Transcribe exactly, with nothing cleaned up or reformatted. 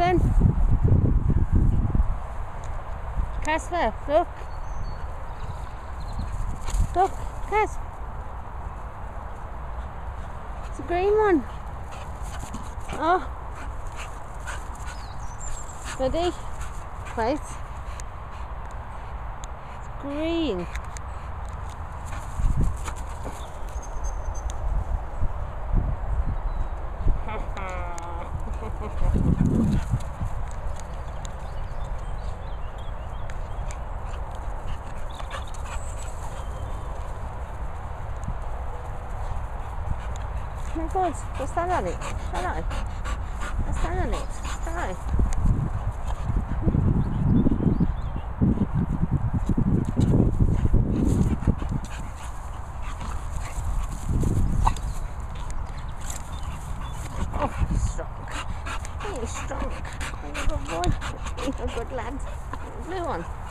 understand? Caspa, look. Look, Caspa. It's a green one. Oh. Ready? Right. It's green. Oh my God, we'll stand on it, shall I? I'll stand on it, shall I? Oh, he's strong. He's strong. He's a good boy. He's a good lad. Blue one.